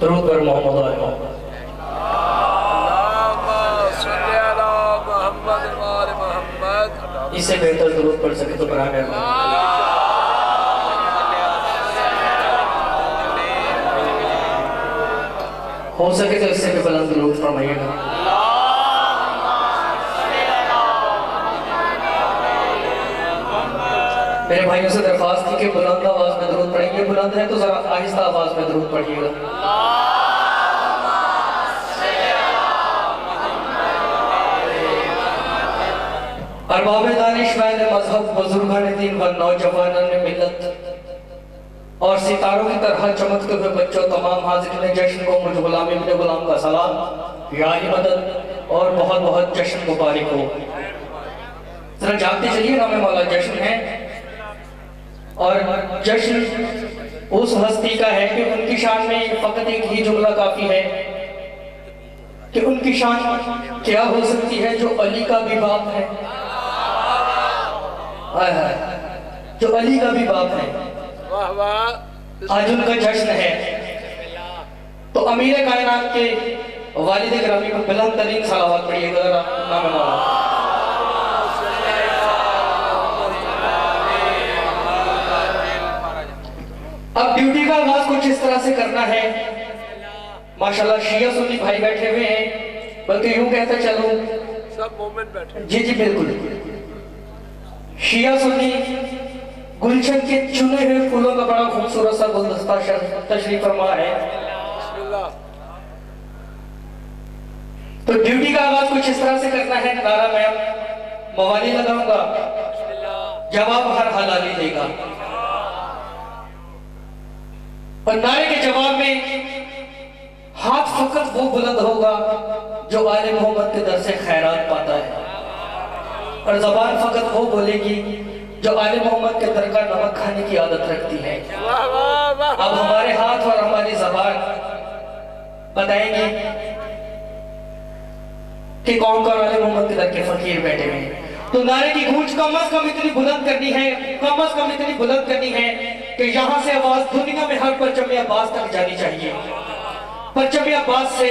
पर मोहम्मद इससे बेहतर जरूर पढ़ सके तो बना कर हो सके तो इससे भी बलंद जरूर फरमाइएगा। मेरे भाइयों से दरख्वास्त की कि बुलंद आवाज में जरूर पढ़ेंगे, बुलंद है तो जरा आहिस्ता आवाज में जरूर पढ़िएगा। अरबाब दानिश मजहब बुजुर्गान दीन व नौजवानों ने मिलत और सितारों की तरह चमकते हुए बच्चों तमाम हाजिर ने जश्न को मुझ गुलाम इब्ने गुलाम का सलाम यारी मदद और बहुत बहुत जश्न मुबारक हो। जरा जाते चलिए नामे वाला जश्न है और जश्न उस हस्ती का है कि उनकी शान में फकत एक ही जुमला काफी है कि उनकी शान क्या हो सकती है जो अली का भी बाप है, जो अली का भी बाप है। आज उनका जश्न है तो अमीर कायनात के वालिद गिरामी को बुलंद तरीन सलावत पढ़िएगा। अब ड्यूटी का आगाज कुछ इस तरह से करना है। माशाल्लाह शिया सुन्नी भाई बैठे हुए हैं, बल्कि यूं कहता चलूं सब मोमेंट बैठे। जी जी बिल्कुल, शिया सुन्नी गुलशन के चुने हुए फूलों का बड़ा खूबसूरत सा गुलदस्ता तशरीफ फरमा है। तो ड्यूटी का आगाज कुछ इस तरह से करना है, नारा मैं मवाली लगाऊंगा, जवाब हर हलाली देगा और नारे के जवाब में हाथ फकत वो बुलंद होगा जो आले मोहम्मद के दर से खैरात पाता है और जबान फकत वो बोलेगी जो आले मोहम्मद के दर का नमक खाने की आदत रखती है। अब हमारे हाथ और हमारी जबान बताएंगे कि कौन कौन आले मोहम्मद के दर के फकीर बैठे हुए हैं। तो नारे की गूंज कम अज कम इतनी बुलंद करनी है, कम अज कम इतनी बुलंद करनी है कि यहाँ से आवाज दुनिया में हर परचम अब्बास तक जानी चाहिए। परचम अब्बास से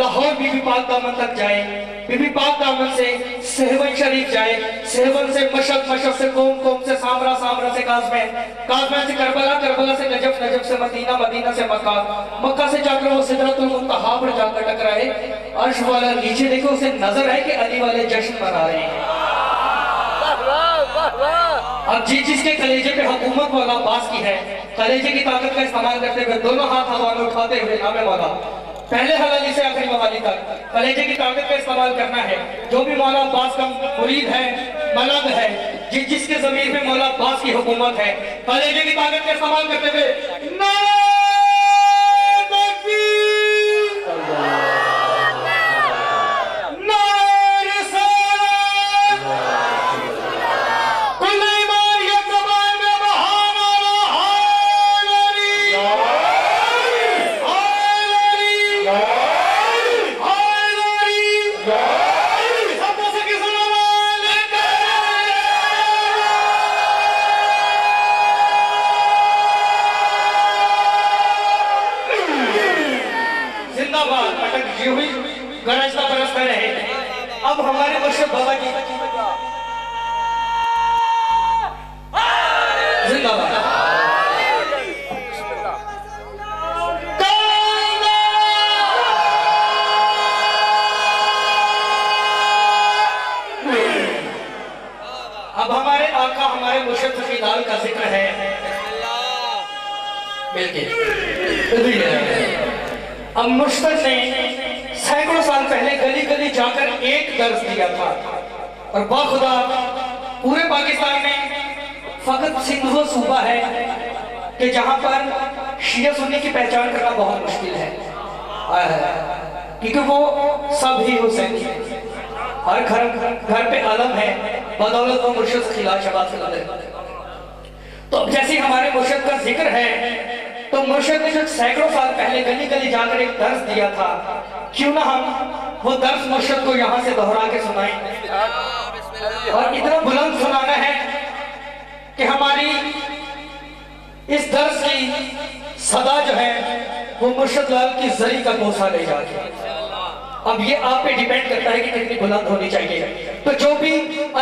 लाहौर बीबी पाक दामन तक जाए, बीबी पाक दामन से सेहवन शरीफ जाए, सेहवन से मशक, मशक से कौम, कौम से सामरा, सामरा से काजमैन, काजमैन से करबला, करबला से नजफ, नजफ से मदीना, मदीना से मक्का, मक्का से जाकर वो सिदरतुल मुंतहा पर जाकर टकराए। अर्श वाला नीचे देखे, उसे नजर है कि अली वाले जश्न मना रहे हैं। अब जिस जिसके कलेजे पे हुकूमत वाला बास की है, कलेजे की ताकत का इस्तेमाल करते हुए दोनों हाथ हवा में उठाते हुए नामे वाला पहले हवाली से आखिरी हवाली तक कलेजे की ताकत का इस्तेमाल करना है। जो भी मौला अब्बास का मुरीद है, मलंग है, जिसके जमीन में मौला अब्बास की हुकूमत है, कलेजे की ताकत का इस्तेमाल करते हुए नारे तकबीर, नारे रिसालत, कुल ईमान ये ज़बान में बहाना रहा रहे। अब हमारे मुर्शिद बाबा जी जिंदाबाद। अब हमारे आका हमारे मुर्शिद फकीदाल का जिक्र है बिल्कुल। अब मुर्शिद ने सैकड़ों साल पहले गली गली जाकर एक दर्ज दिया था और बाखुदा पूरे पाकिस्तान में फकत सिंध वो सूबा है कि जहां पर शिया सुन्नी की पहचान करना बहुत मुश्किल है, क्योंकि वो सब ही हुसैन है। हर घर पे आलम है बदौलत वो मुर्शिद खिला शबाब खिला। तो अब जैसे हमारे मुर्शिद का जिक्र है तो मुर्शिद ने जो सैकड़ों साल पहले गली गली जाकर एक दर्ज दिया था, क्यों ना हम वो दर्स मुर्शिद को यहाँ से दोहरा के सुनाएं और इतना बुलंद सुनाना है कि हमारी इस दर्स की सदा जो है वो मुर्शद लाल की जरी का कोसा ले जाते हैं। अब ये आप पे डिपेंड करता है कि कितनी बुलंद होनी चाहिए। तो जो भी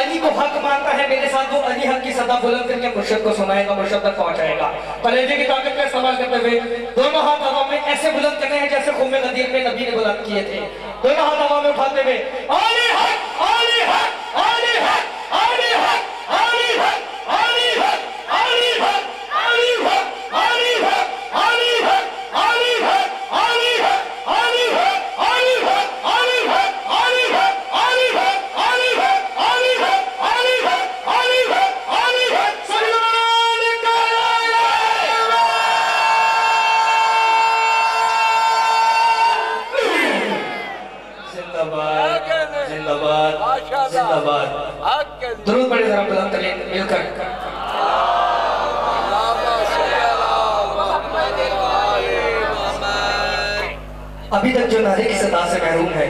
अली को हक मानता है मेरे साथ, वो अली हक की सदा बुलंद करके मुर्शद को सुनाएगा, मुर्शद तक पहुंचाएगा। कलेजे की ताकत का इस्तेमाल करते हुए दोनों हाथ हवा में ऐसे बुलंद करने हैं जैसे खुम्मे गदीर में नबी ने बुलंद किए थे। दोनों हाथ हवा में उठाते हुए अली हक अली हक अली हक अली हक अली हक अली हक अली हक अली हक अली हक अली हक अली हक अली हक अली हक अली हक अली हक अली हक अली हक अली हक अली हक अली हक अली हक अली हक सल्लल्लाहु अलैहि वसल्लम। जिंदाबाद जिंदाबाद जिंदाबाद। दुरूद पढ़े जरा बुलंद तरीन मिलकर। अभी तक जो नारे की सदा से महरूम है,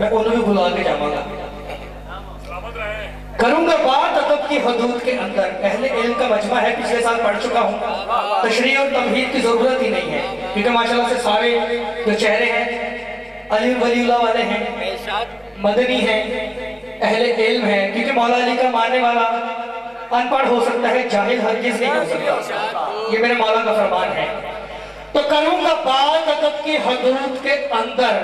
मैं उन्हें भी बुला के जाऊंगा। करूंगा बात अदब की हदूद के अंदर। अहले इल्म का मजमा है, पिछले साल पढ़ चुका हूँ। तशरीह और तमहीद की जरूरत ही नहीं है, क्योंकि माशाल्लाह से सारे जो चेहरे हैं अली वलीउल्लाह वाले हैं, मदनी हैं, अहले इल्म हैं। क्योंकि मौला अली का मानने वाला अनपढ़ हो सकता है, जाहिल हरगिज़ नहीं हो सकता। ये मेरे मौला का फरमान है। तो करूंगा बात अदब की हदूद के अंदर,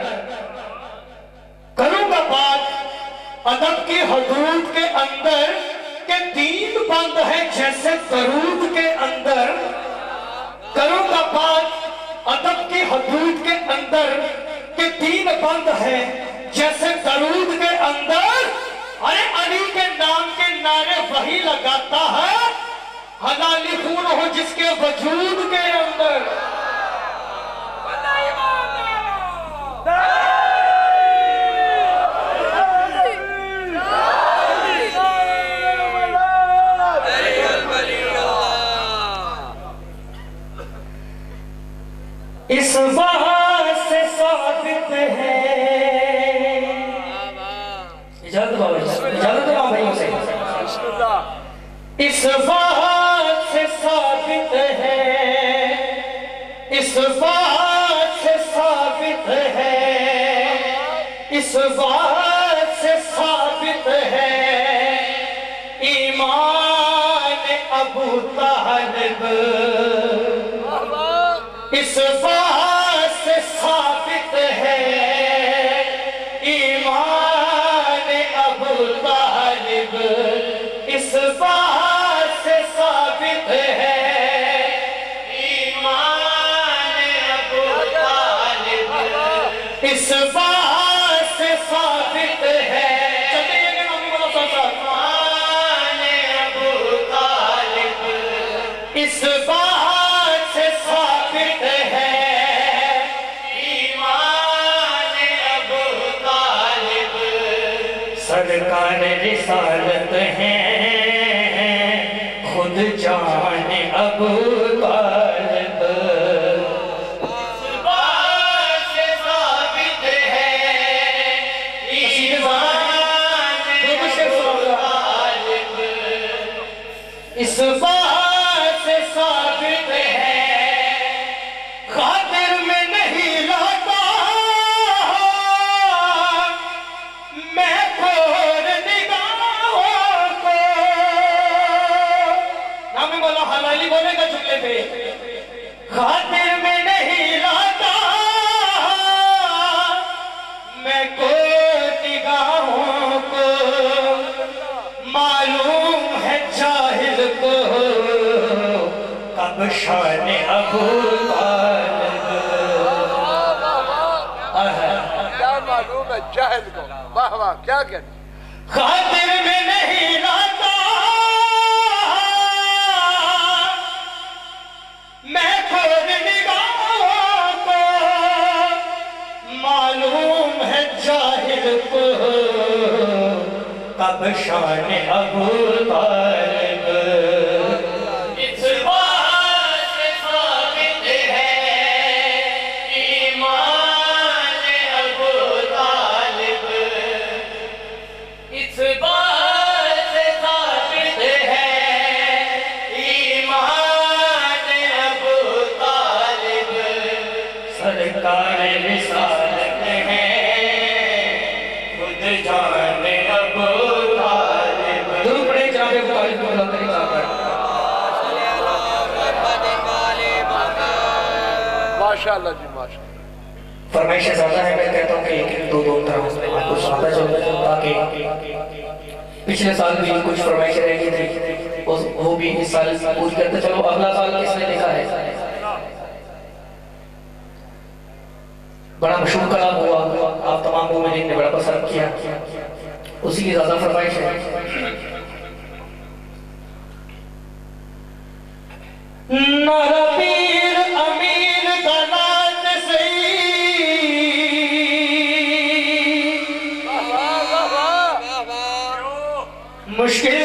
करूंगा बात अदब की हदूद के अंदर के दीन बंद है जैसे दरूद के अंदर। करूंगा बात अदब की हदूद के अंदर के दीन बंद है जैसे दरूद के अंदर। अरे अली के नाम के नारे वही लगाता है हलाली खून हो जिसके वजूद के अंदर। इस वजह से साबित है। इजाजत मांगो भाइयों से। इस वजह से साबित है, इस वजह से साबित है, इस वजह से साबित है ईमान अबू तालिब। इस बात से साबित है ईमान अबू तालिब। इस बात से साबित है ईमान अबू तालिब। इस बात से साबित है ईमान अबू तालिब। इस बात से साबित है ईमान अबू तालिब। सरकार रिसालत हैं खुद जान अबू तालिब। इस बात से साबित है ईमान अबू तालिब। इस बात से साबित है खातिर में नहीं रहता मैं खोर निगाहों को। नामी बोलो हलाली बोलेगा जुमले पे। खातिर में नहीं रहता मैं खोर निगाहों को। मालूम है जाहिल को कब शान अबू जाहिल को। वाह वाह क्या कहते। खातिर में नहीं रहता मैं खोर निगाहों को। मालूम है जाहिल को कब शान अबू तालिब। माशाअल्लाह जी माशाअल्लाह। फरमाइश ज्यादा है, मैं कहता हूँ कि एक दो आपको सुनता चलता ताकि पिछले साल भी कुछ फरमाइश रही थी वो भी इस साल पूरी करते चलो। अगला साल किसने लिखा है? बड़ा मशहूर कलाम हुआ, आप तमाम को मैंने बड़ा पसंद किया, उसी की ज्यादा फरमाइश है। मुश्किल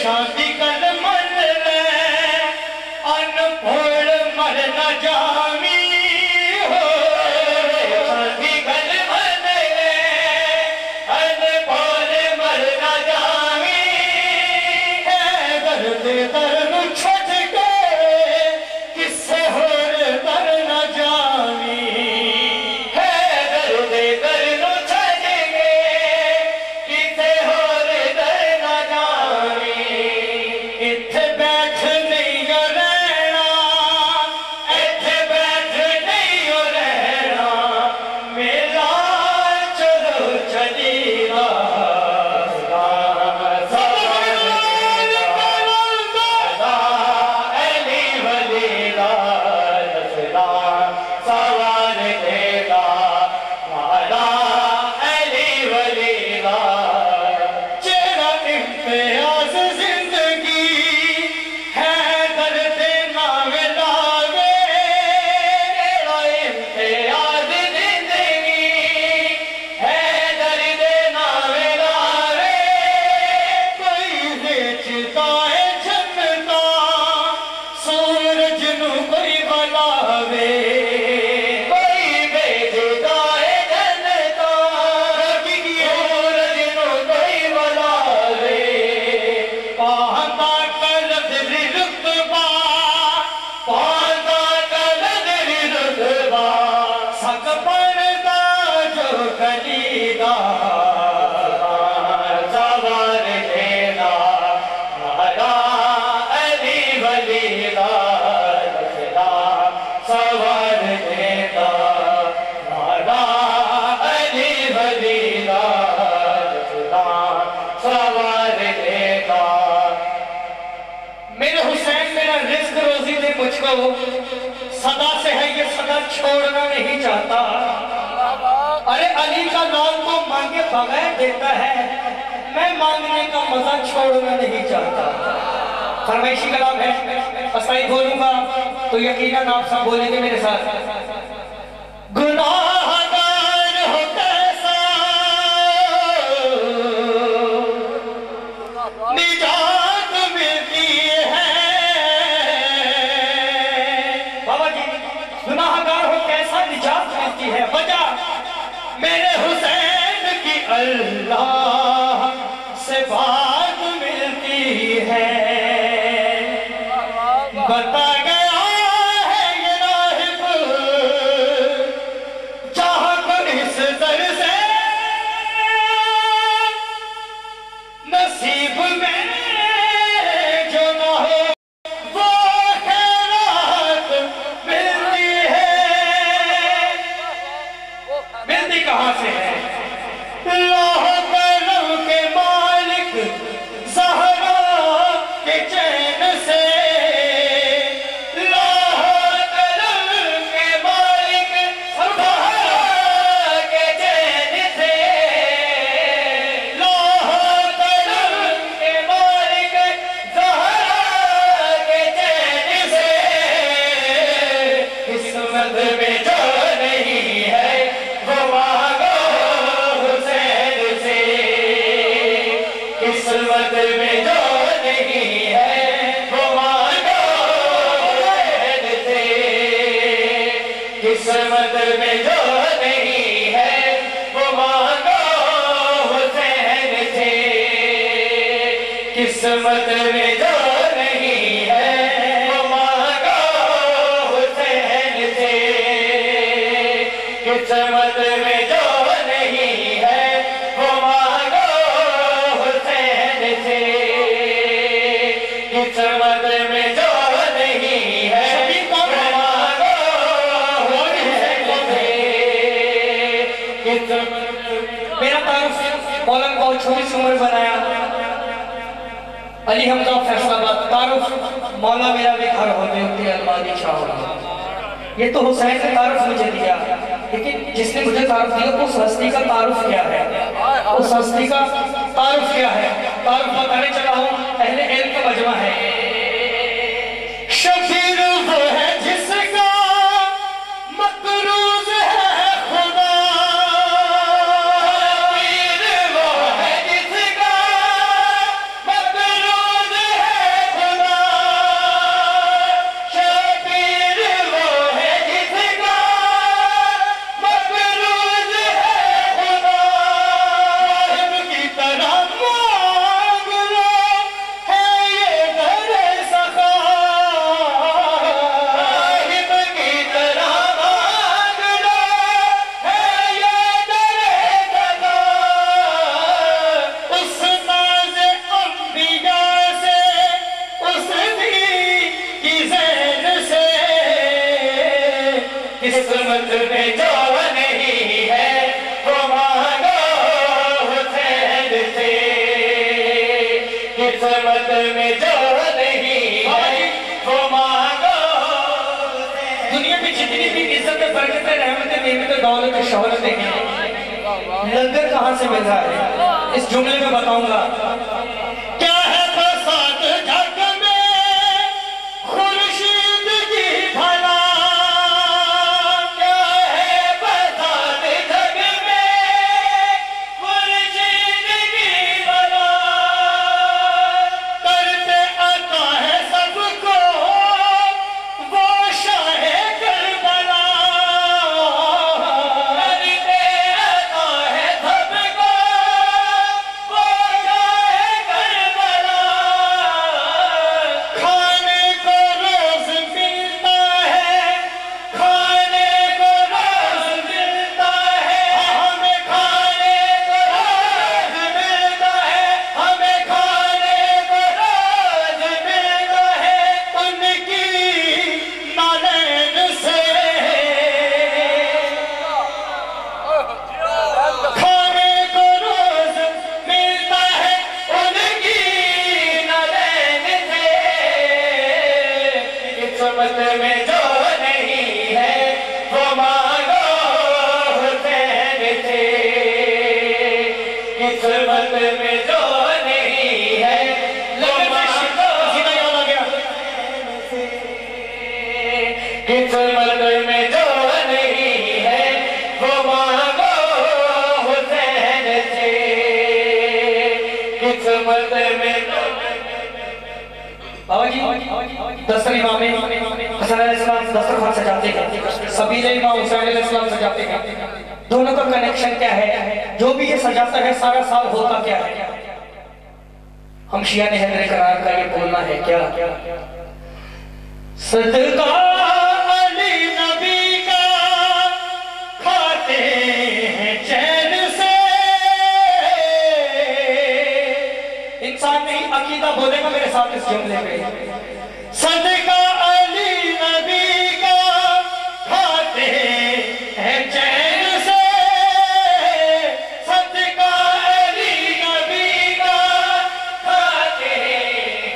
शादी कर मर अनपढ़ मर न जामी हो शादी कर मर अनपढ़ मर न जामी है दर्द दर्द छोड़ के किससे होर दर न जामी है दर्द दर्द छोड़ के किससे होर दर न जामी इत्थे बैठ नहीं रहना इत्थे बैठ नहीं रहना मेरा चलो चलीरा मुझको सदा से है ये सदा छोड़ना नहीं चाहता। अरे अली का नाम तो मांगे बगैर देता है, मैं मांगने का मजा छोड़ना नहीं चाहता। फरमाइशी कलाम है, बस मैं बोलूंगा तो यकीनन आप सब बोलेंगे मेरे साथ। गुनाहगार हो कैसा निजात मिलती है गुनाहगार हो कैसा निजात मिलती है। वजह मेरे हुसैन की अल्लाह से बात मिलती है। बता गया है ये राहिब जहाँ पर इस दर से नसीब में किस्मत में जो नहीं है वो मांगो हुसैन से। किस्मत में जो नहीं है वो मांगो हुसैन से। किस्मत में जो नहीं है वो मांगो हुसैन से। किस्मत मेरा तारुफ मौलाना को छोटी उम्र बनाया अली हमजा फैसलाबाद तारुफ मौला मेरा भी घर होते होते अलमारी शाह। ये तो हुसैन ने तारुफ मुझे दिया, लेकिन जिसने मुझे तारुफ दिया उस हस्ती का तारुफ क्या है, उस हस्ती का तारुफ क्या है, तारुफ बताने चला हूँ। पहले एल का मजमा है शफीर वो है जिसका मकरूज है खुदा। शफीर वो है जिसका मकरूज कीमत में जो नहीं है वो मांगो हुसैन से, कीमत में जो नहीं है वो मांगो। दुनिया में जितनी भी इज्जत बरकत रहमत नेमत दौलत शोहरत है, लंगर कहाँ से मिल रहा है इस जुमले में बताऊंगा। दोनों का कनेक्शन क्या है? जो भी ये सजाता है सारा साल होता क्या है? हम शिया ने हजरे करार का ये बोलना है क्या सदका बोलेगा मेरे साथ इस जुमले पे, सदका अली नबी का खाते हैं चैन से, सदका अली नबी का खाते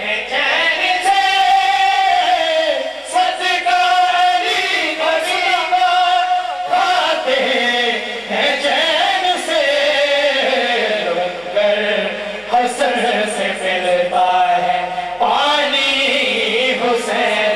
हैं चैन से, सदका अली नबी का खाते हैं चैन से, कर हसन से मिलता है पानी हुसैन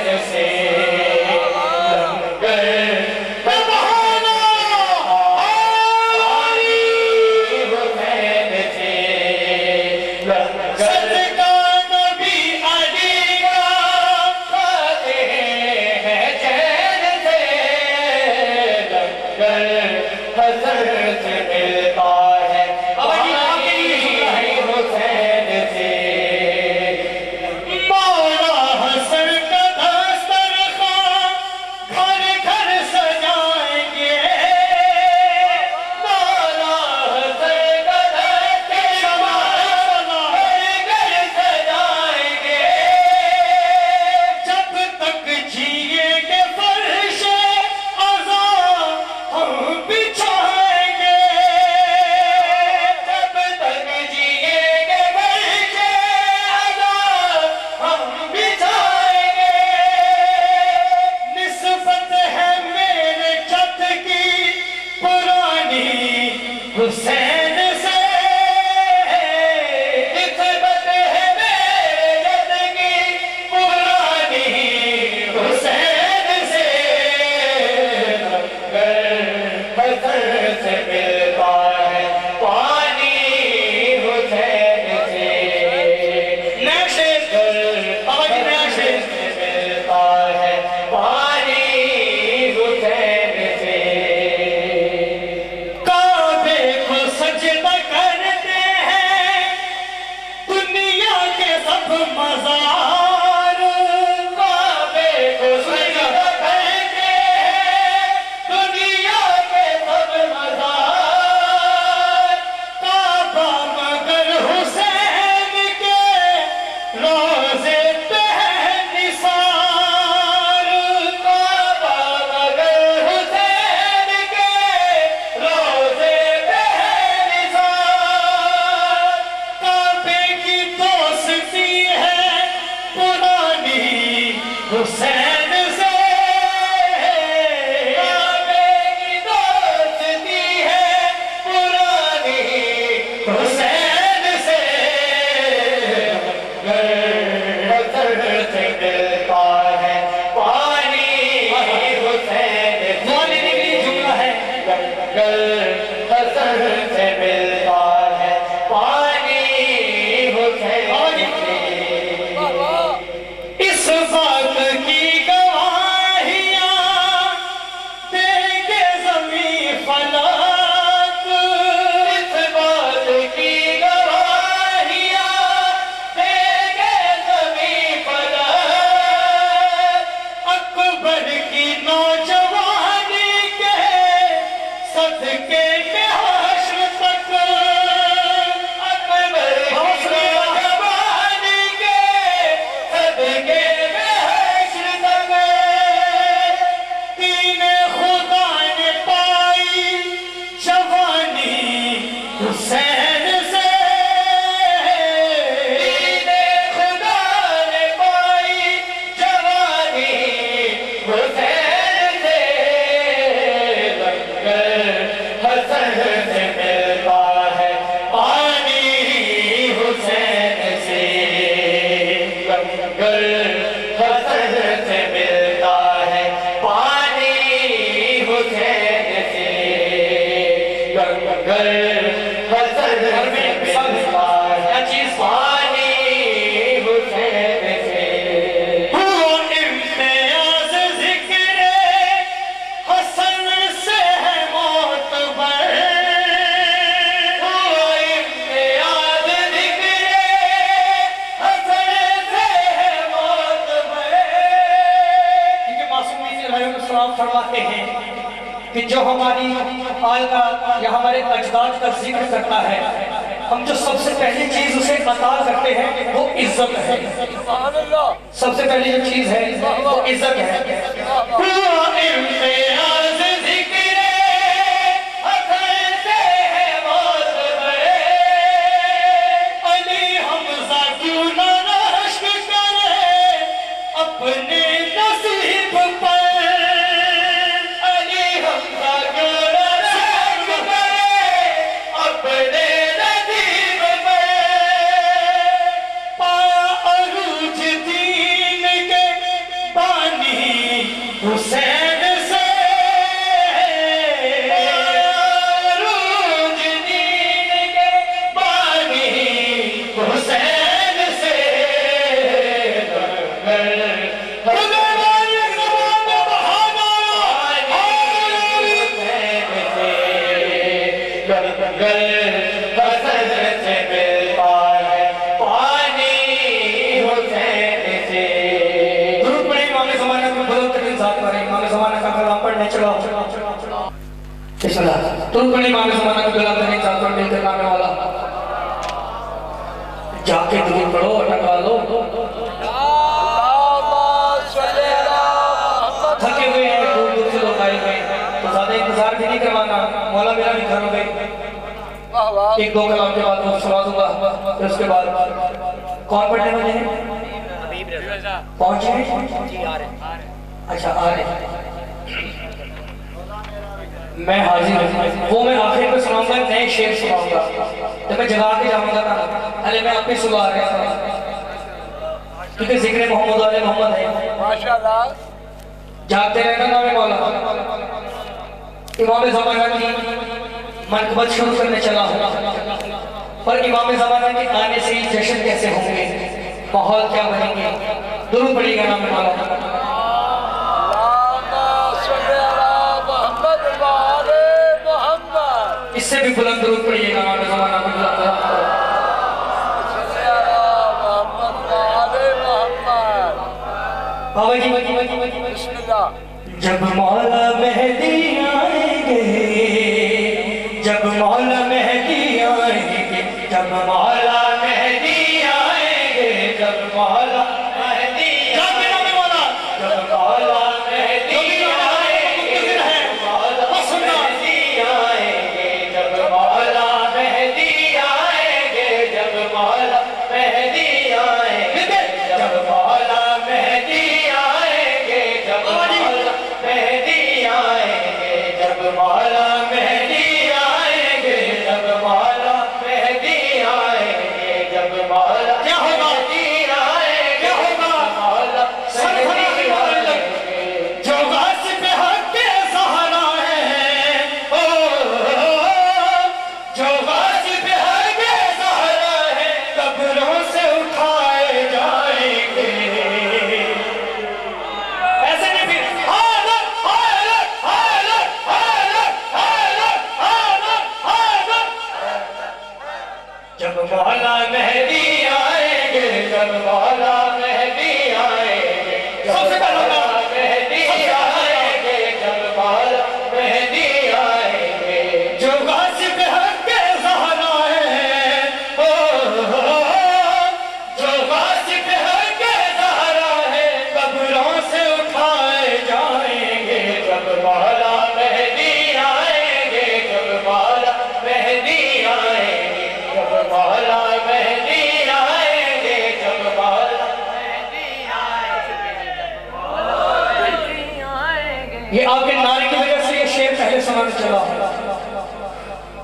ये आपके नारे की वजह से ये शेर पहले समझ चला।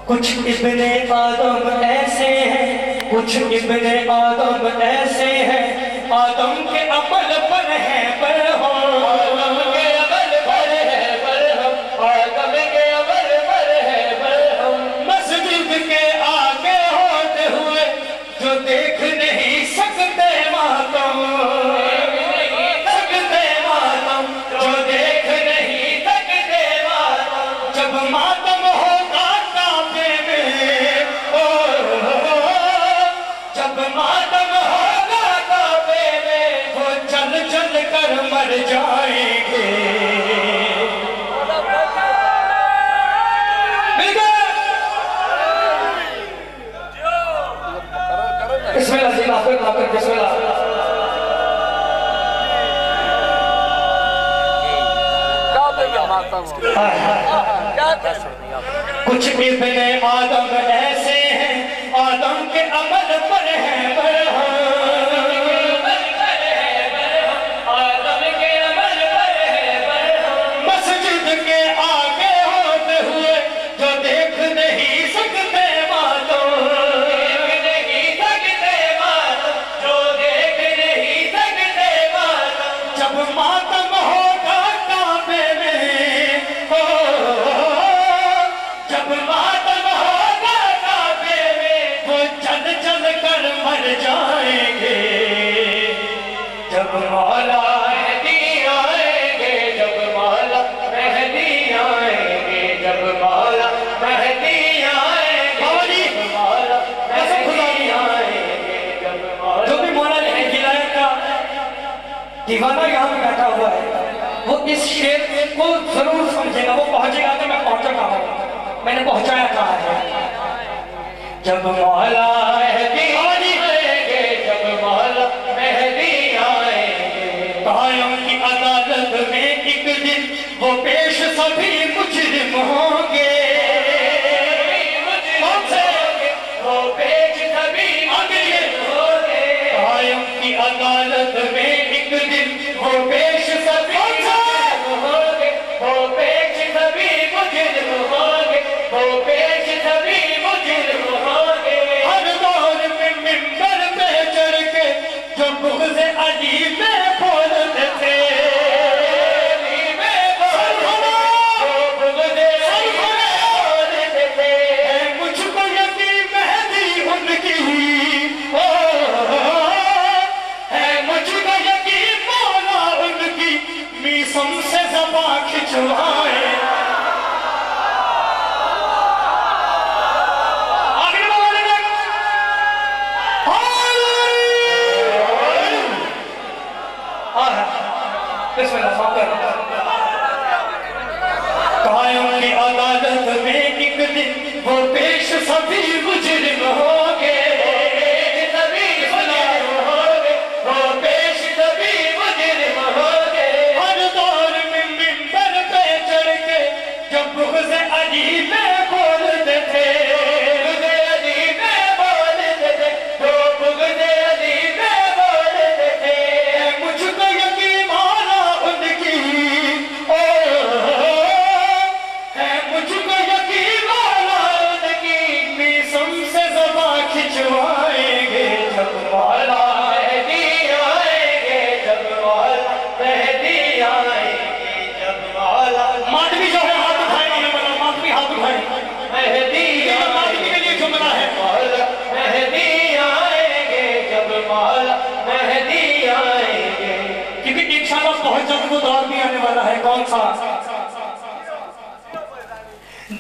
कुछ इब्ने आदम ऐसे हैं, कुछ इब्ने आदम ऐसे हैं, आदम के अमल पर हैं पर हम, आदम के अमल पर हैं पर हम, आदम के अमल पर हैं पर हम, मस्जिद के आगे होते हुए जो देख नहीं सकते मातम, सकते मातम जो देख मातम होता काबे में, जब मातम होगा काबे में वो चल चल कर मर जाएंगे। इसमें लजीज आपके किसमें कुछ इब्ने आदम ऐसे हैं, आदम के अमल पर हैं पर हम, आदम के अमल पर हैं पर हम, मस्जिद के आगे होते हुए जो देख नहीं सकते मातम, देख नहीं सकते मातम जो देख नहीं सकते मातम, जब मातम होगा काबे में, जब मातम होगा काबे में वो चल चल कर मर जाएंगे। जब मौला मेहदी आएंगे, जब मौला मेहदी आएंगे, जब मौला मेहदी आएंगे, मौला मेहदी आएंगे, जब मौला। जो भी मौला ने गिलाया का दीवाना यहाँ पे बैठा हुआ है वो इस शेर को जरूर समझेगा, वो पहुंचेगा कि मैं पहुंचा कहाँ हूँ, मैंने पहुंचाया कहाँ है। जब मौला मेहदी आएंगे, जब मौला मेहदी आएंगे, कायम की अदालत में एक दिन वो पेश सभी मुजरिम होंगे, वो पेश सभी मुजरिम होंगे, कायम की अदालत में एक दिन वो पेश सभी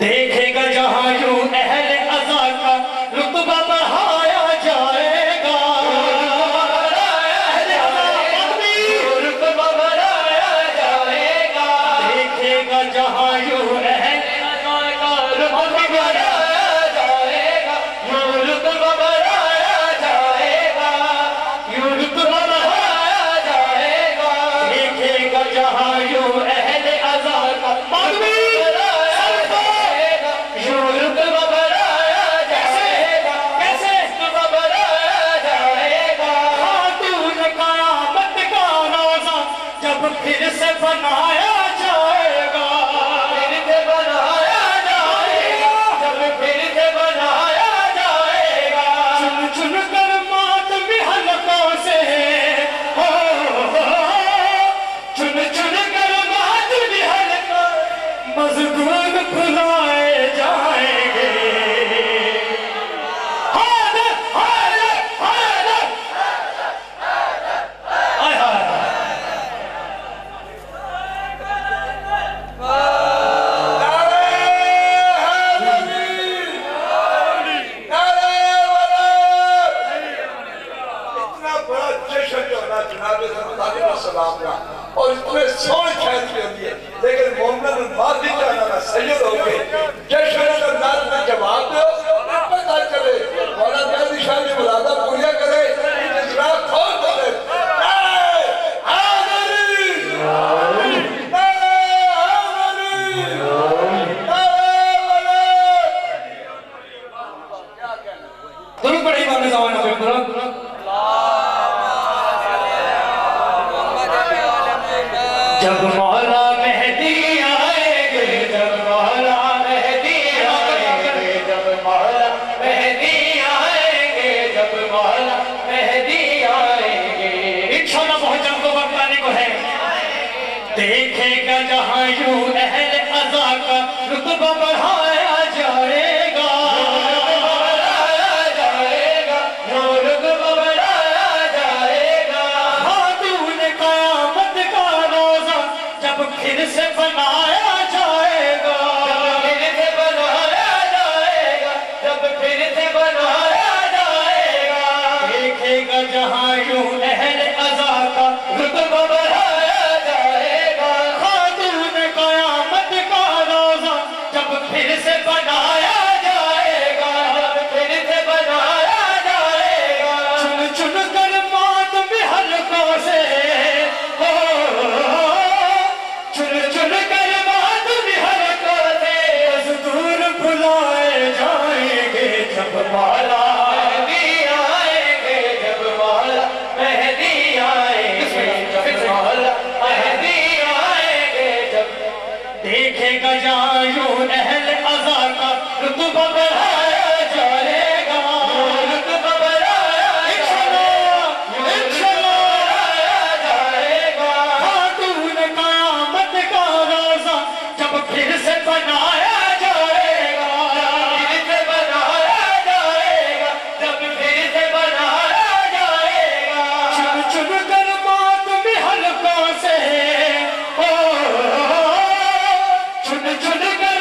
देखेगा जहां यूं अहले अज़ा का रुतबा बढ़ाया जाएगा, रुतबा बढ़ाया जाएगा, देखेगा जहां यूं अहले अज़ा का रुतबा बढ़ाया जाएगा, यूं रुतबा बढ़ाया जाएगा, यूं रुतबा फिर से बनाया जाएगा, फिर से बनाया जाएगा, जब फिर से बनाया जाएगा। चुन चुन कर मात भी हलकों से, हो चुन चुन कर मात भी हलकों मजदूर खुलाए जाएंगे। और इतने सोने शायद भी होती है, लेकिन मोहम्मद माफी चाहना था सैयद हो गए जश्न नाथ में जवाब दो, पता चले मौलाना निशान मुरादा पूजा करे इजराफ हो करे। तुम बड़ी बात जमाना से पूरा देखेगा जहाँ यूं अहले अज़ा का रुतबा बढ़ाया जाएगा, बढ़ाया जाएगा, रुतबा बढ़ाया जाएगा। खातून क़यामत का रोज़ा जब फिर से बनाया जाएगा, जब फिर से बनाया जाएगा, जब फिर से बनाया जाएगा। देखेगा जहाँ यूं अहले अज़ा का रुतबा बढ़ाया फिर से बनाया जाएगा, फिर से बनाया जाएगा। चुन चुन कर मात भी हलकों से, हो चुन चुन कर मात भी हलकों से मजदूर बुलाए जाएंगे। जब माला मेहदी आएंगे, जब माला मेहदी आएंगे, जब माला मेहदी आएंगे, जब देखेगा जायो रुतबा बढ़ाया जाएगा, रुतबा बढ़ाया जाएगा, इंशाअल्लाह बढ़ाया जाएगा। खातून क़यामत का रोज़ा जब फिर से बनाया जाएगा, फिर से बनाया जाएगा, जब फिर से बनाया जाएगा। चुन चुन कर मात भी हलकों से, हो चुन चुन कर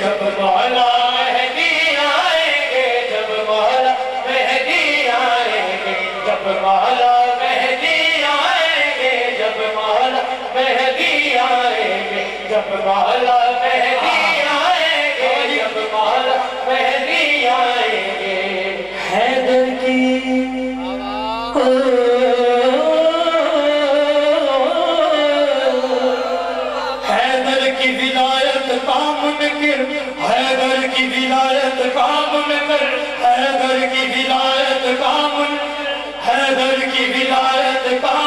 जब मौला मेहदी आएंगे, जब मौला मेहदी आएंगे, जब मौला मेहदी आएंगे, जब मौला मेहदी आएंगे, जब मौला मेहदी आएंगे, जब मौला मेहदी आएंगे। हैदर की हैदर की विलायत काम में कर, हैदर की विलायत काम, हैदर की विलायत काम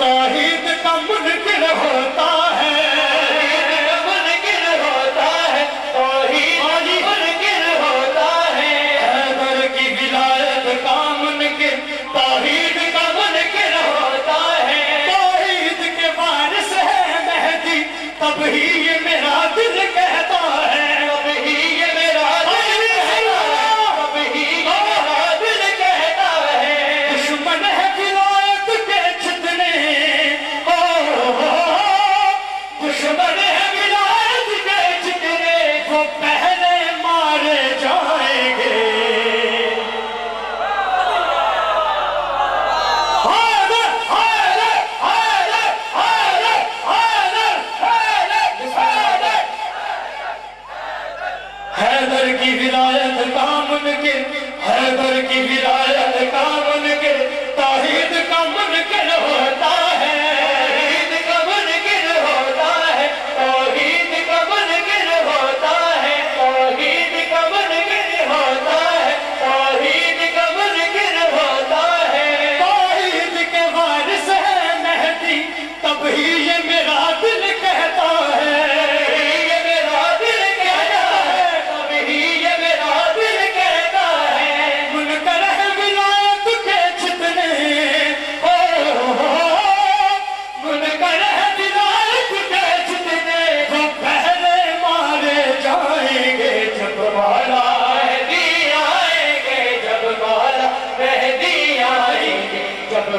ताहिद का मुनकिर होता है, मुनकिर होता है, ताहिद मुनकिर होता है। हैदर की विलायत काम के ताहिद का मुनकिर होता है। ताहिद के वारिस है मेहदी, तब ही ये मेरा दिल कहता है, तब ही ये मेरा दिल कहता है। दुश्मन है फिर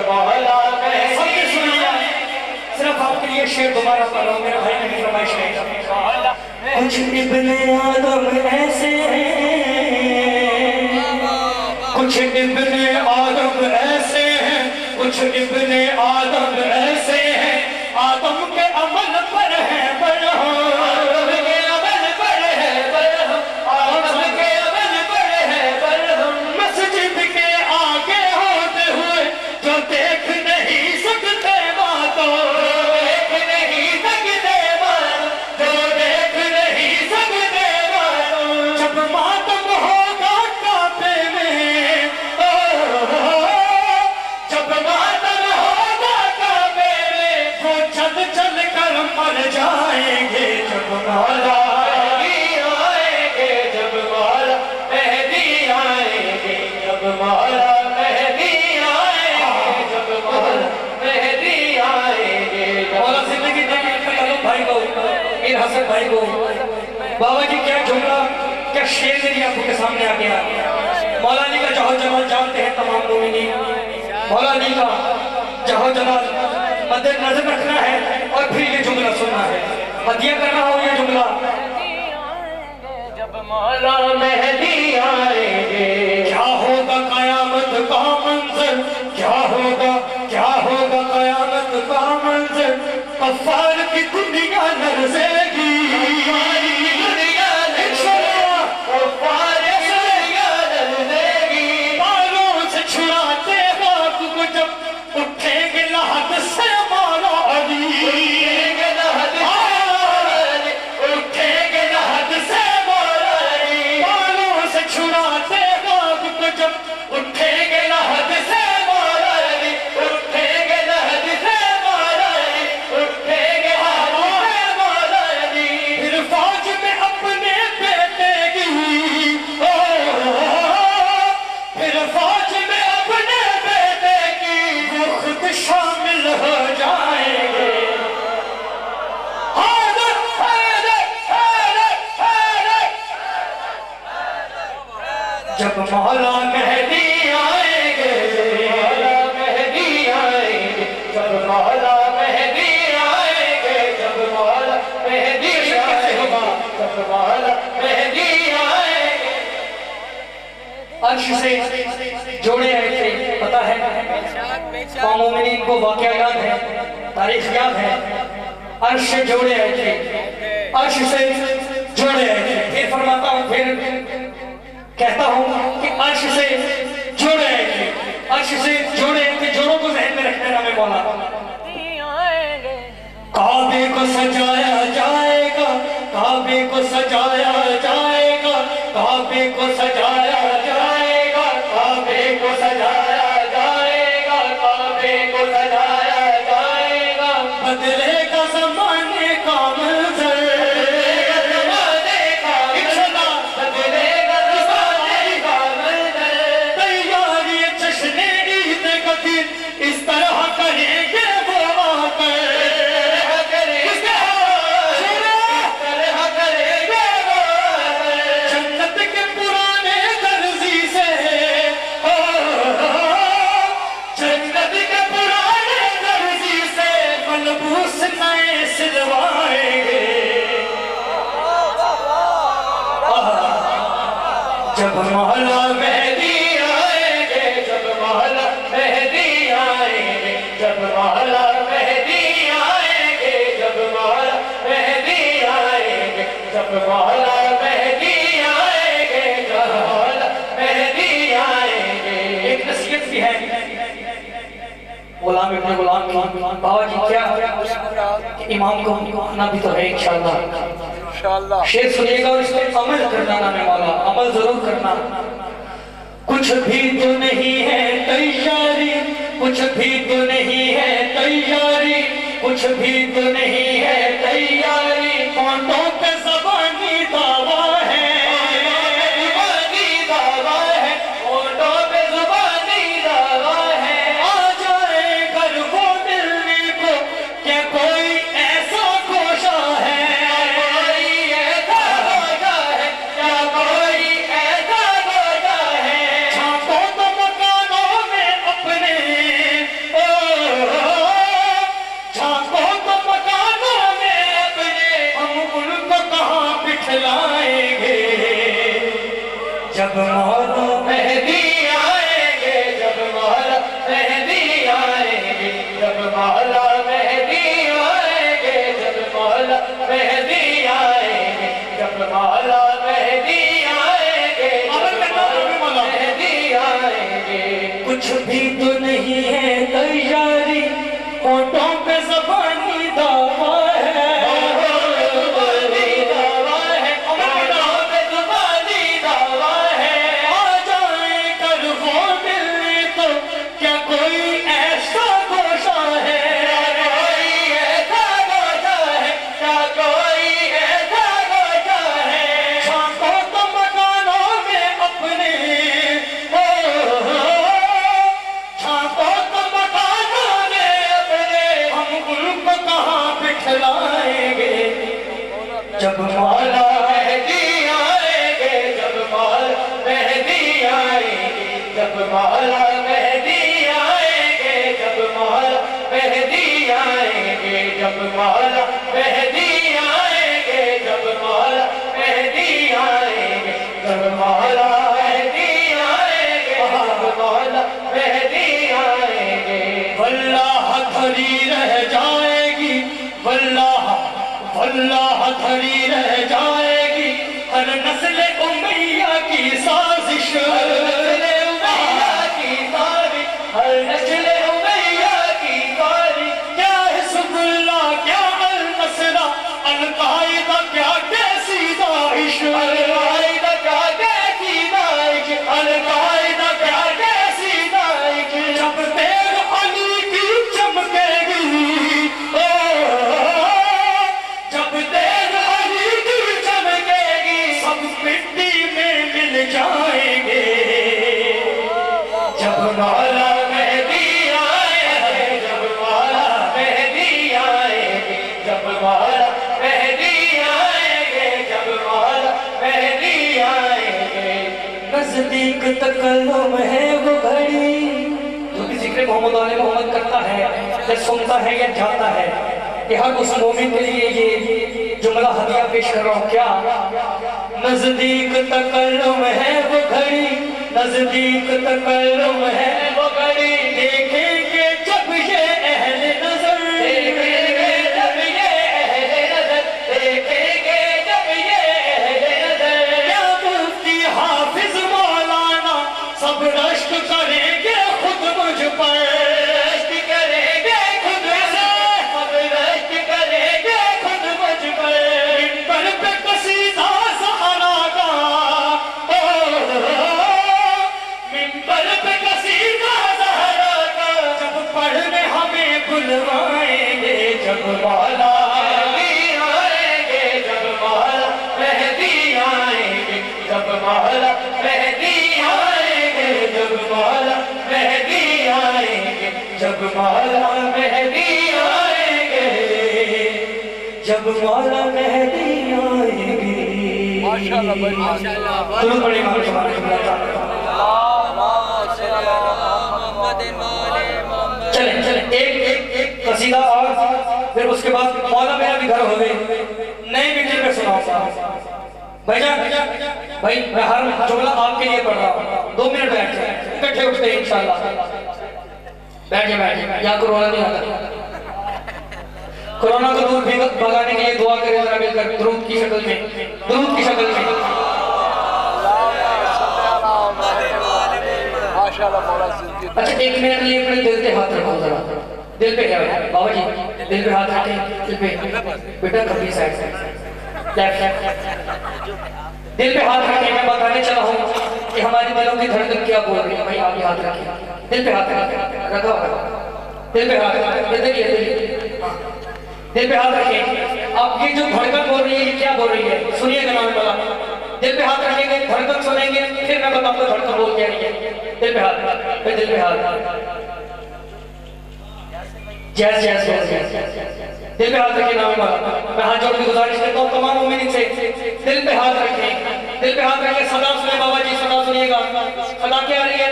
सिर्फ आपके लिए शेर दोबारा पढ़ रहा हूँ मेरे भाई ने फरमाइश है। कुछ इब्ने आदम ऐसे हैं, कुछ इब्ने आदम ऐसे हैं, कुछ इब्ने आदम ऐसे हैं, आदम के अमल पर है भाई को। बाबा जी क्या जुमला क्या शेर मेरी आंखों के सामने आ गया। मौलानी का जहो जलाल जानते हैं तमाम मोमिनीन, मौलानी का जहो जलाल मद्दे नजर रखना है और फिर ये जुमला सुनना है, मदिया करना हो ये जुमला। जब मौला मेहदी आएंगे क्या होगा कयामत का मंजर, क्या होगा कयामत का मंजर, कफार की दुनिया लरजेगी से जोड़े थे। पता है मोमिनीन को वाकया याद है, तारीख याद है, अर्श से जोड़े थे, अर्श से जोड़े थे। फिर फरमाता हूँ, फिर कहता हूँ कि अर्श से जोड़े थे, अर्श से जोड़े थे, जोड़ों को जहन में रखने ना में बोला। काबे को सजाया जाएगा, काबे को सजाया जाएगा, काबे को सजाया बाबा जी क्या इमाम को आना भी तो है इंशाअल्लाह। शेर सुनिएगा और इस पर अमल करना ना मैं वाला, अमल जरूर करना। कुछ भी तो नहीं है तैयारी, कुछ भी तो नहीं है तैयारी, कुछ भी तो नहीं है तैयारी, कांटों पे ज़बानी दावा है, ज़बानी दावा है, कांटों पे ज़बानी दावा है। आ जाए घर को मिलने को क्या कोई ऐसा कोशा है, क्या कोई ऐसा कोशा है, क्या कोई ऐसा कोशा है। छापों तो मकानों में अपने सुनता है या जाता है कि हर उस मोमिन के लिए ये जुमला हदिया पेश कर रहा हूँ। क्या नजदीक तकल्लुम है वो घड़ी, नजदीक तकल्लुम है वो घड़ी, देखेंगे जब ये अहले नजर, देखेंगे जब ये अहले नजर, देखेंगे जब ये अहले नजर, क्या मुफ्ती हाफिज मौलाना सब रश्क करेंगे खुद मुझ पर, जब मौला मेहदी आएंगे। माशाल्लाह माशाल्लाह तुम बड़े खुश हो रहे हो। चले चले एक कसीदा और फिर उसके बाद मौला मेरा भी घर हो गए नए मीटर पे सुनाऊंगा। भाई मैं हर जुमला आपके लिए पढ़ रहा हूँ, 2 मिनट बैठ जाए इकट्ठे उठते हैं इंशाल्लाह। बैठे यहाँ कोरोना नहीं आता, कोरोना को दूर भगाने के लिए दुआ करें जरा मिलकर दुरूद की शक्ल में, दुरूद की शक्ल में। अच्छा 1 मिनट के लिए अपने दिल पे हाथ रखो जरा, दिल पे क्या है बाबा जी, दिल पे हाथ रखें, दिल पे बेटा कभी साइड दिल पे हाथ रखें। मैं बताने चला हूँ कि हमारी दिलों की धड़कन क्या बोल रही है। भाई आप हाथ रखें, दिल पे हाथ रखो, दिल पे हाथ रखो, दिल पे हाथ रखिए। आपकी जो धड़कन बोल रही है ये क्या बोल रही है सुनिएगा ना, मैं बताऊँ। दिल पे हाथ रखेंगे, धड़कन सुनेंगे, फिर मैं बताऊँगा धड़कन बोल क्या रही है। दिल पे हाथ, फिर दिल पे हाथ, जैस जैस जैस दिल पे हाथ रखिए ना। मैं हाथ जोड़ के गुजारिश करता हूँ तमाम उम्मीद से दिल पे हाथ रखें, दिल पे हाथ रखिए। सदा सुने बाबा जी, सदा सुनिएगा। सदा क्या आ रही है,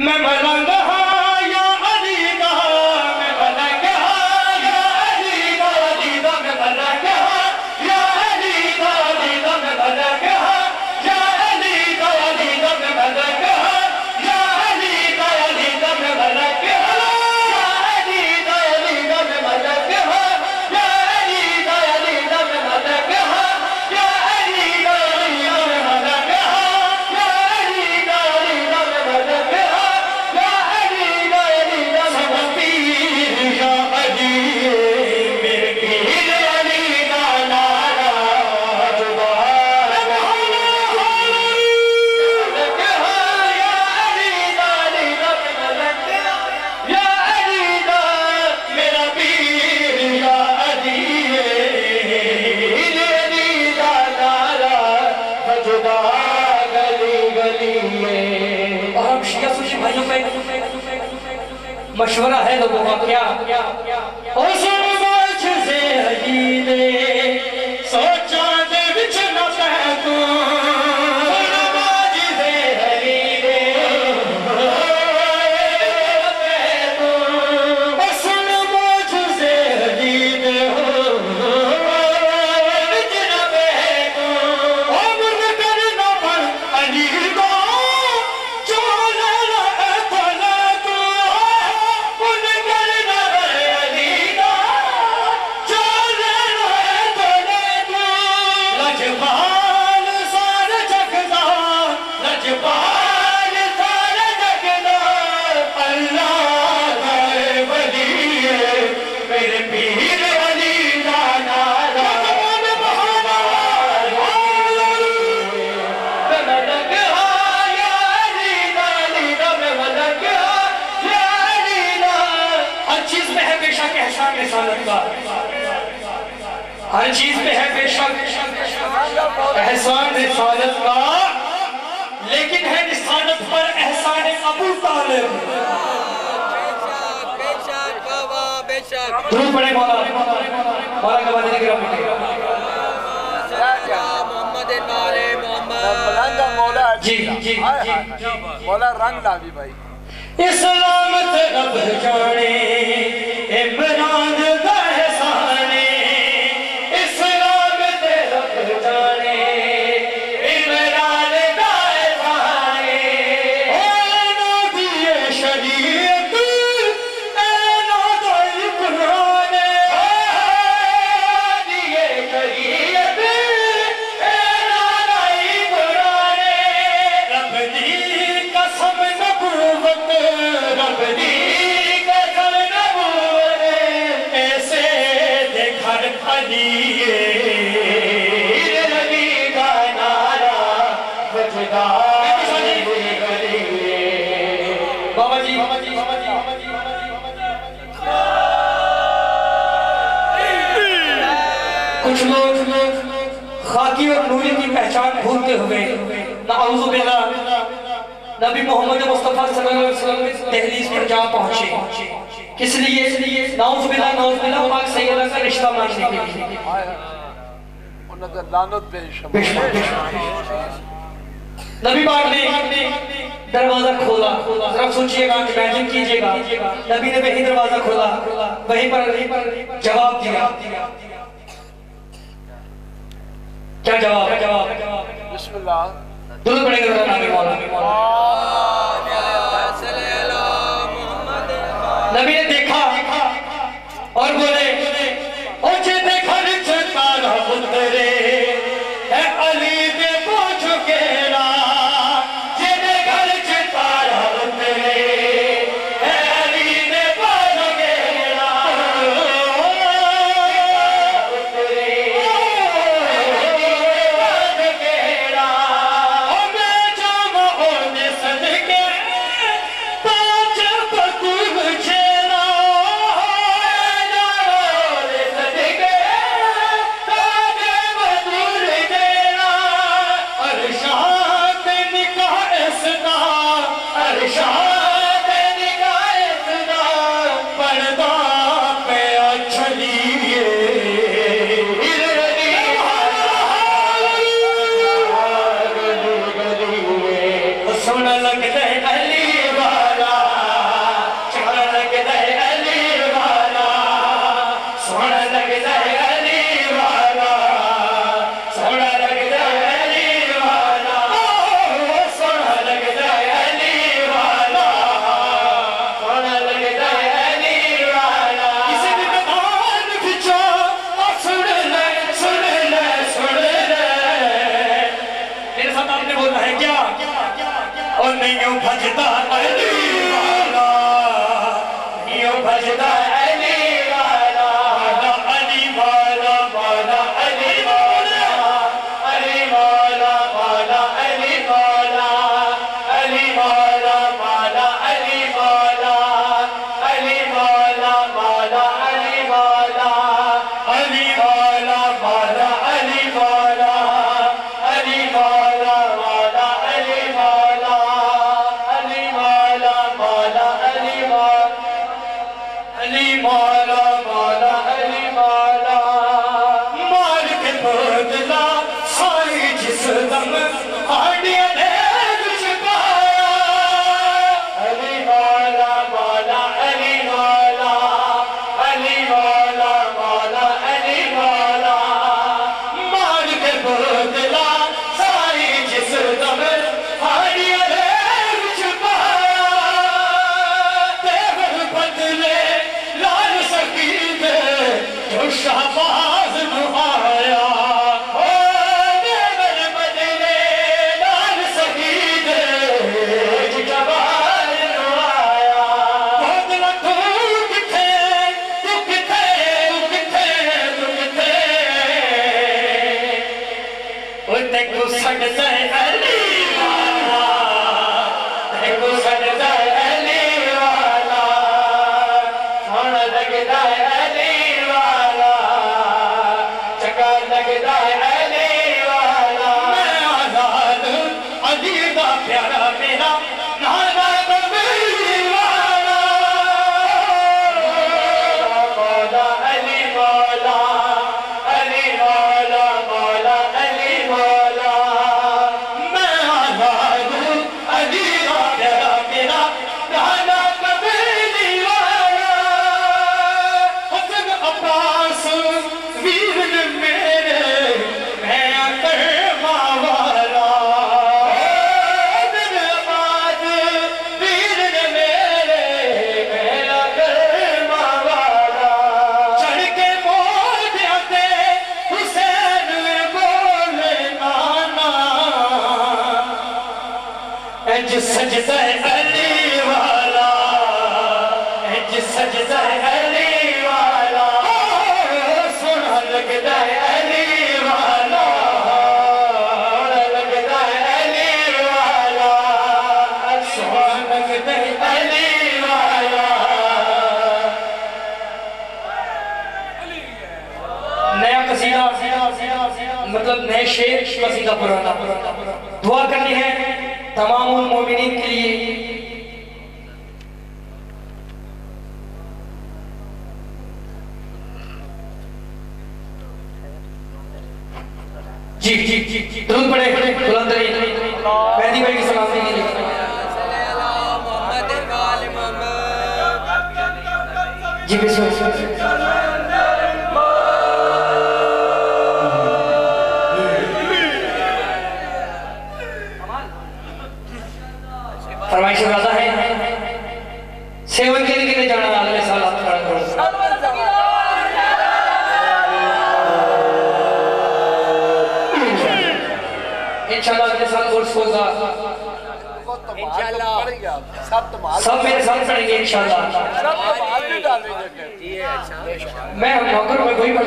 मैं मलंग हाँ या अली का, मैं मलंग हाँ या अली का दीदा, मैं मलंग हाँ या अली का दीदा, मैं मलंग हाँ या अली का मशवरा है लोगों का क्या हर चीज में है बेशक एहसान रिसालत का, लेकिन है रिसालत पर एहसान अबू तालिब। दुरूद पढ़े मौला के वादे के मोहम्मद जी जी मौला रंग लावी भाई इस्लाम से रब जाने इमरान भूलते हुए नबी मोहम्मद मुस्तफा सल्लल्लाहु अलैहि वसल्लम दहलीज पर जा पहुंचे। किस लिए? नाउज़ बिल्ला पाक सैयदा का रिश्ता मांगने के लिए। नबी पाक ने दरवाजा खोला। जरा सोचिएगा, इमेजिन कीजिएगा, नबी ने वही दरवाजा खोला, वहीं पर जवाब दिया। क्या जवाब? बिस्मिल्लाह। दुरूद पढ़ेंगे नबी ने देखा और बोले दुआ करनी है तमाम उन मोमिनीन के लिए जी जी जी जी तुरंत पड़े बुलंद रही मेहदी भाई की सलामी के लिए जी बिल्कुल सब मेरे साथ पढ़ेंगे इंशाल्लाह। मैं मगर में कोई बात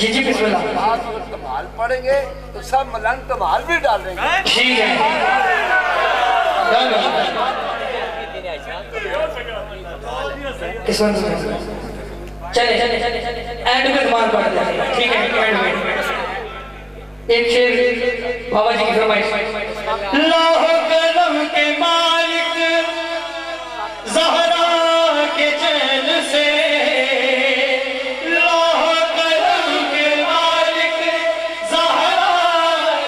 जी जी बिस्मिल्लाह तमाल पढ़ेंगे तो सब मलन तमाल भी डाल देंगे। ठीक है चले एंड में तमाल पढ़ देंगे। ठीक है एंड में एक शेर बाबा जी की फरमाइश लाहौर के मालिक ज़हरा के चैन से लाहो करम के मालिक ज़हरा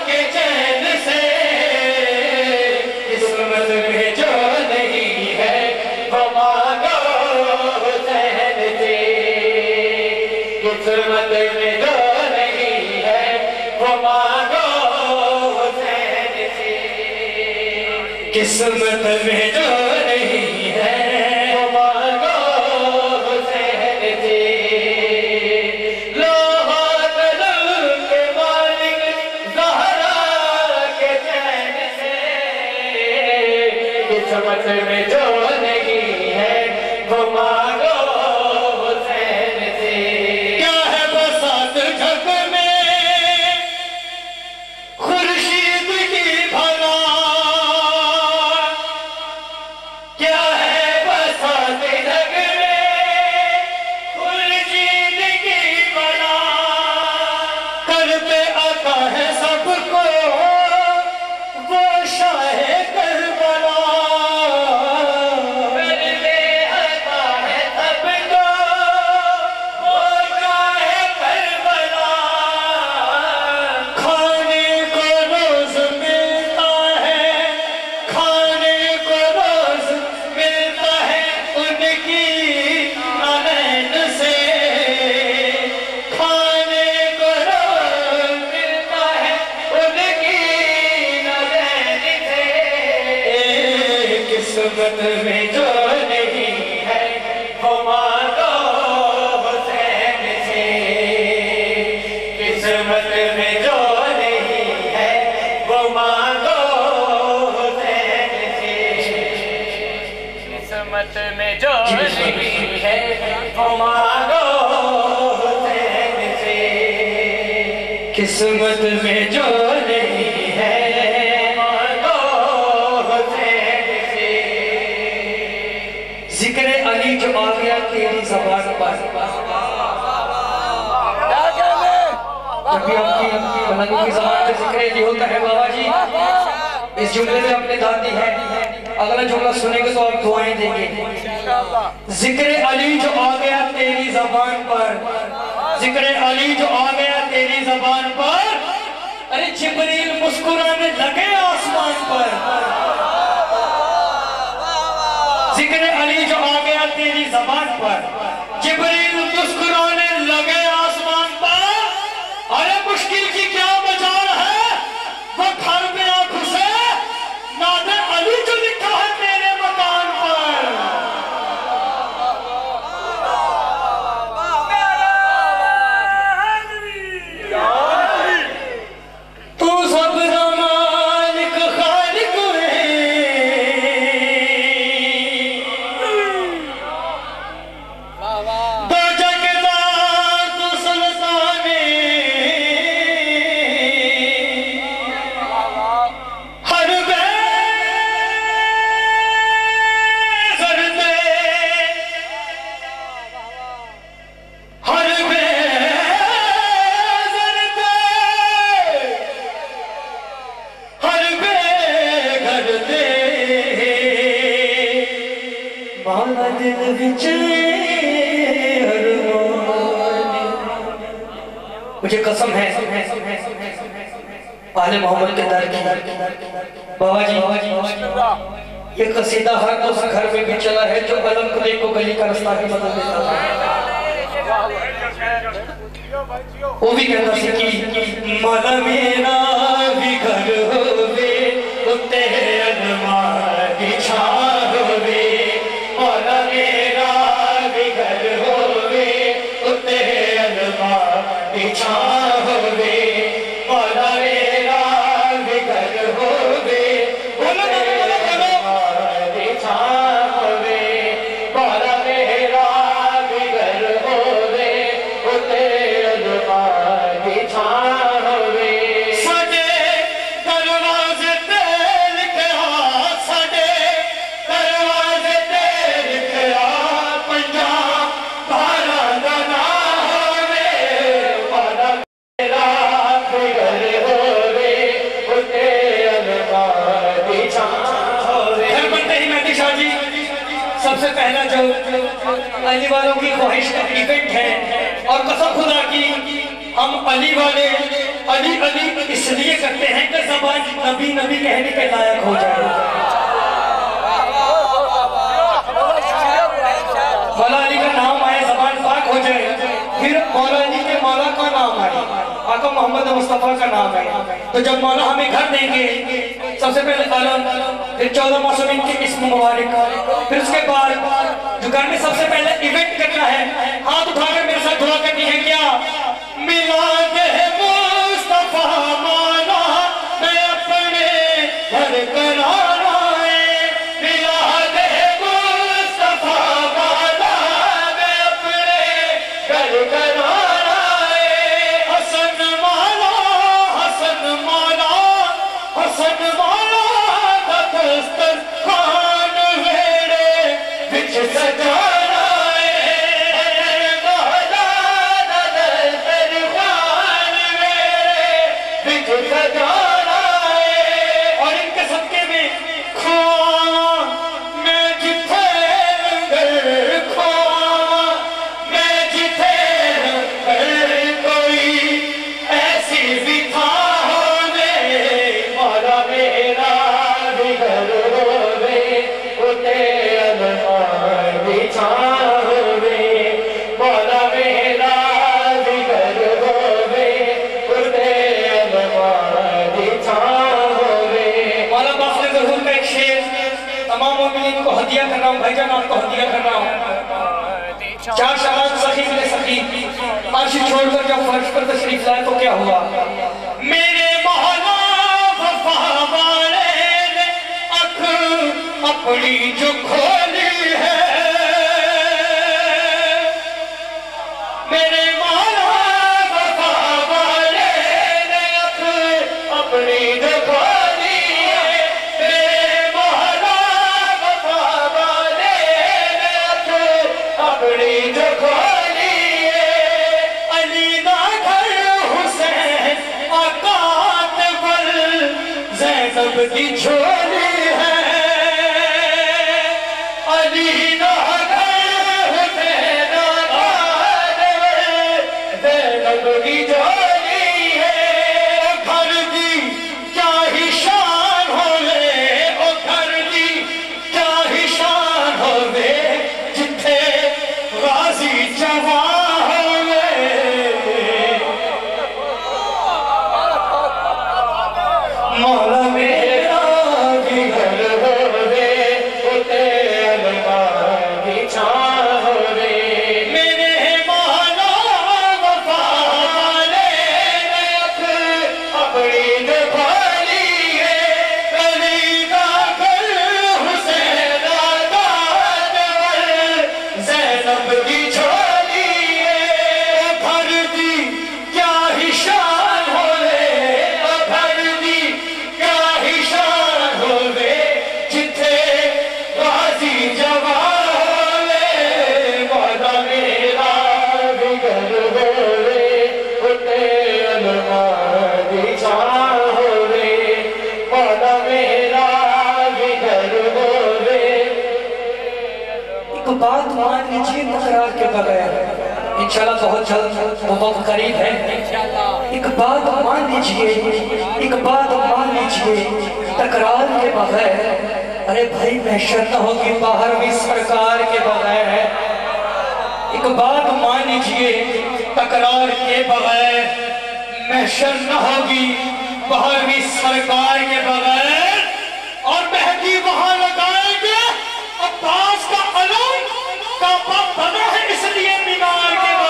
के चैन से किस्मत में जो नहीं है मांगो चैन से किस्मत में जो नहीं है मांगो किस्मत में जो नहीं है वो मांगो चैन से लाहो करम के मालिक ज़हरा के चैन से किस्मत में जो नहीं है वो मांगो चैन से। क्या है बसात जग में खुर्शीद की भला किस्मत में जो नहीं है मांगो चैन से। जिक्र अली जो आ गया तेरी ज़बान पर इस जुमले में अपने दादी है, अगला जुमला सुनेंगे तो आप दुआएं देंगे। जिक्र अली जो आ गया तेरी जबान पर, जिक्र अली जो आ गया तेरी जबान पर, अरे जिब्रील मुस्कुराने लगे आसमान पर। जिक्र अली जो आ गया तेरी जबान पर, जिब्रील मुस्कुराने लगे आसमान पर। अरे मुश्किल की क्या मजार है, वो घर में आ घुसे, नादे अली जो लिखा है मेरे मकान पर। तू सब का मालिक खालिक है, दो जग का तू सुल्तान है। हर बेर पे, हर बेर पे, हर बेर पे माला दिल विच अरमान। मुझे कसम है आले मोहम्मद के दर की। बाबा जी ये कसीदा हर उस घर में भी चला है जो अलम खुदे को गली का रास्ता भी बदल देता है। वो भी कहता है कि माला मेरा भी घर होवे, उत्ते अरमा की छाव होवे। माला मेरा भी घर होवे, उत्ते अरमा की छाव होवे। माला मेरा भी घर होवे, उत्ते अरमा की छाव होवे। माला मेरा भी घर होवे, उत्ते अरमा की छाव होवे। सजे दरवाजे ते लिखा, सजे दरवाजे ते लिखा, पंजाब भारा दा ना होवे। माला मेरा भी घर होवे, उत्ते अरमा की छाव होवे। घर बनते ही मेहदी शाह जी सबसे पहला जो अली वालों की ख्वाहिश का इवेंट है, और कसम खुदा की हम अली वाले अली अली इसलिए करते हैं कि जबान नबी नबी कहने के लायक हो जाए। मौला अली का नाम आए, जबान पाक हो जाए, फिर मौला अली के मौला का नाम आए, आका मोहम्मद मुस्तफ़ा का नाम आए। तो जब मौला हमें घर देंगे सबसे पहले अलम, फिर 14 मासूमिन की इस्म मुबारक, फिर उसके बाद जो घर में सबसे पहले इवेंट करना है, हाथ उठाकर मेरे साथ दुआ करनी है। क्या मिलाद है मुस्तफ़ा मौला मैं अपने घर कराना है। मिलाद है मुस्तफ़ा मौला मैं अपने घर कराना है। हसन मौला, हसन मौला, हसन मौला दा दस्तरखान मेरे विच सजाना है। हसन मौला दा दस्तरखान मेरे विच सजाना है। और इनके सबके में खाना मैं जिथे लंगर खाना मैं जिथे लंगर कोई ऐसी भी था होवे। माला मेरा भी घर होवे, उते अरमा की छाव होवे। माला मेरा भी घर होवे, उते अरमा की छाव होवे। मौला बाप ने जरूर का एक शेर तमाम मोमिनीन को हदिया कर रहा हूँ, भाईजान आपको हदिया कर रहा हूँ। चार शबान सखी मिले सखी, आशी छोड़कर जब फर्श पर तशरीफ लाए तो क्या हुआ। मेरे मौला वफा वाले ने अख अपनी जो खोली है। मेरे मौला वफा वाले ने अख अपनी जो खोली है। मेरे मौला वफा वाले ने अख अपनी जो खोली है। अली दा घर हुसैन तो बात मान लीजिए तकरार के बगैर। इंशाल्लाह बहुत जल्द वो वक्त करीब है। एक बात मान लीजिए, एक बात मान लीजिए तकरार के बगैर। अरे भाई महशर न होगी बाहर भी सरकार के बगैर है। एक बात मान लीजिए तकरार के बगैर महशर न होगी बाहर भी सरकार के बगैर। और मेहंदी वहां लगाएंगे अब्बास का अलम का बाप बना है इसलिए मीनार के बगैर।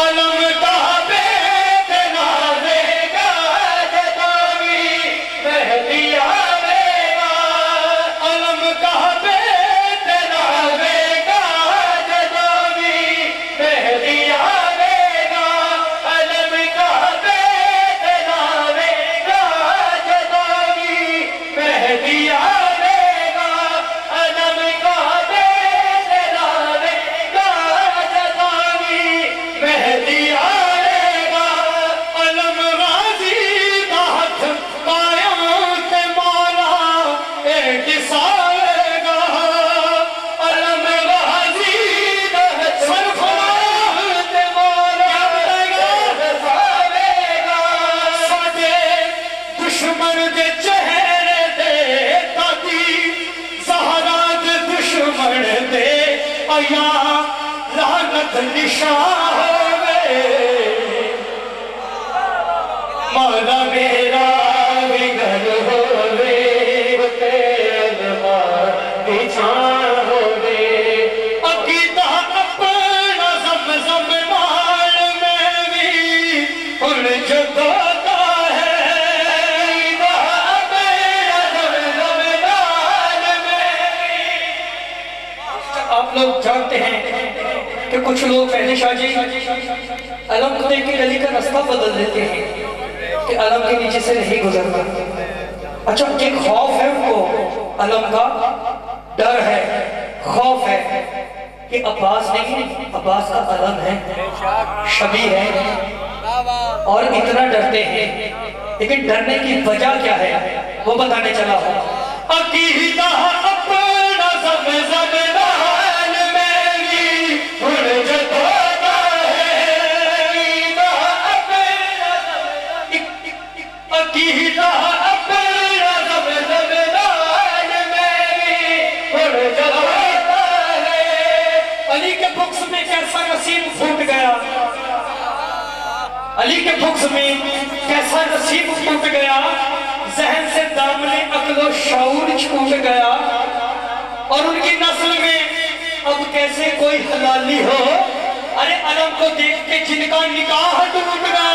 अलम कहाँ पे तेरा बेगा, अलम कहाँ पे तेरा बेगा, अलम कहाँ पे तेरा बेगा, जगो ही महलिया कुछ लोग पहले शाजी अलम को देख के गली का रास्ता बदल देते हैं कि अलम के नीचे से नहीं गुजरना। अच्छा एक खौफ है उनको, अलम का डर है, खौफ है कि अब्बास नहीं, अब्बास का अलम है, शबी है और इतना डरते हैं। लेकिन डरने की वजह क्या है वो बताने चला हूँ। अली के बुक्स में कैसा नसीब टूट गया, जहन से दामने अक्लो शऊर छूट गया। और उनकी नस्ल में अब कैसे कोई हलाली हो। अरे अलम को देख के जिनका निकाह टूट गया।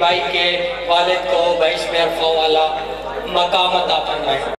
भाई के वालिद को बहिश्त में रखने वाला मकाम अता फरमाए।